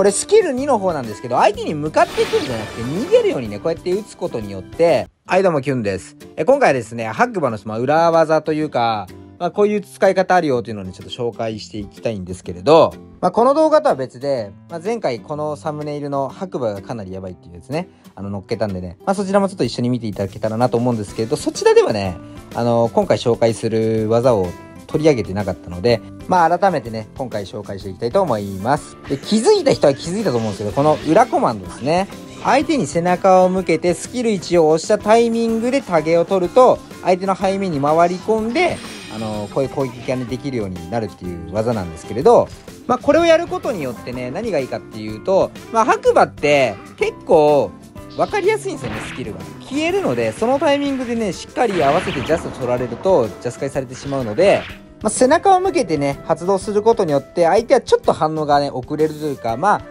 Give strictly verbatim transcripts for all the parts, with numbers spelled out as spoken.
これスキルにの方なんですけど、相手に向かっていくんじゃなくて逃げるようにね、こうやって打つことによって、はいどうもキュンです。え今回ですね、白馬のまあ裏技というか、まあこういう使い方あるよというのをね、ちょっと紹介していきたいんですけれど、まあこの動画とは別で、まあ、前回このサムネイルの白馬がかなりやばいっていうやつね、あの乗っけたんでね、まあそちらもちょっと一緒に見ていただけたらなと思うんですけれど、そちらではね、あの、今回紹介する技を取り上げてなかったので、まあ改めてね、今回紹介していきたいと思います。で、気づいた人は気づいたと思うんですけど、この裏コマンドですね。相手に背中を向けてスキルいちを押したタイミングでタゲを取ると、相手の背面に回り込んで、あの、こういう攻撃がね、できるようになるっていう技なんですけれど、まあこれをやることによってね、何がいいかっていうと、まあ白馬って結構、分かりやすいんですよね、スキルが消えるので、そのタイミングでねしっかり合わせてジャスト取られるとジャス解されてしまうので、まあ、背中を向けてね発動することによって相手はちょっと反応がね遅れるというか、まあ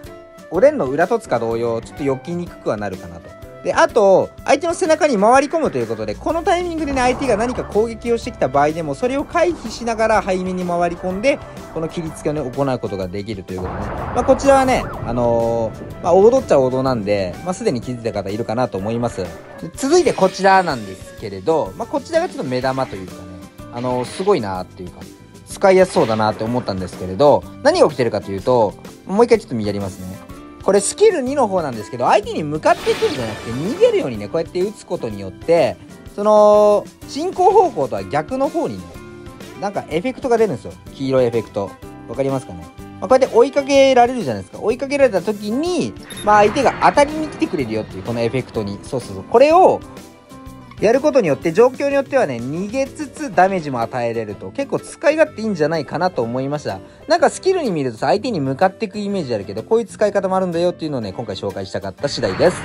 おでんの裏とつか同様ちょっと避けにくくはなるかなと。であと相手の背中に回り込むということで、このタイミングでね相手が何か攻撃をしてきた場合でもそれを回避しながら背面に回り込んでこの切りつけをね行うことができるということで、ね、まあ、こちらはね、あのーまあ、王道っちゃ王道なんで、まあ、すでに気づいた方いるかなと思います。続いてこちらなんですけれど、まあ、こちらがちょっと目玉というかね、あのー、すごいなーっていうか使いやすそうだなって思ったんですけれど、何が起きてるかというと、もう一回ちょっと見やりますね。これスキルにの方なんですけど、相手に向かっていくんじゃなくて逃げるようにねこうやって打つことによって、その進行方向とは逆の方にねなんかエフェクトが出るんですよ。黄色いエフェクトわかりますかね、まあ、こうやって追いかけられるじゃないですか。追いかけられた時に、まあ、相手が当たりに来てくれるよっていうこのエフェクトに、そうそうそう、これをやることによって状況によってはね逃げつつダメージも与えれると、結構使い勝手いいんじゃないかなと思いました。なんかスキルに見るとさ相手に向かっていくイメージあるけど、こういう使い方もあるんだよっていうのをね今回紹介したかった次第です。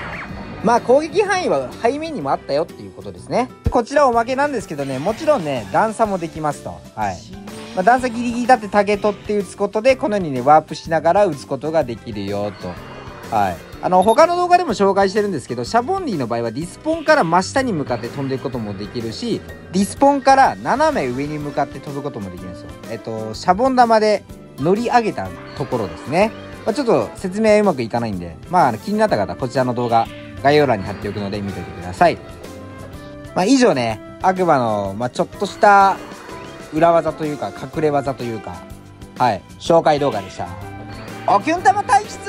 まあ攻撃範囲は背面にもあったよっていうことですね。こちらおまけなんですけどね、もちろんね段差もできますと。はい、まあ、段差ギリギリだってタゲ取って打つことで、このようにねワープしながら打つことができるよと。はい、あの他の動画でも紹介してるんですけど、シャボンディの場合はリスポンから真下に向かって飛んでいくこともできるし、リスポンから斜め上に向かって飛ぶこともできるんですよ。えっとシャボン玉で乗り上げたところですね、まあ、ちょっと説明はうまくいかないんで、まあ気になった方こちらの動画概要欄に貼っておくので見ておいてください。まあ以上ね、悪魔の、まあ、ちょっとした裏技というか隠れ技というか、はい、紹介動画でした。おきゅん玉体質。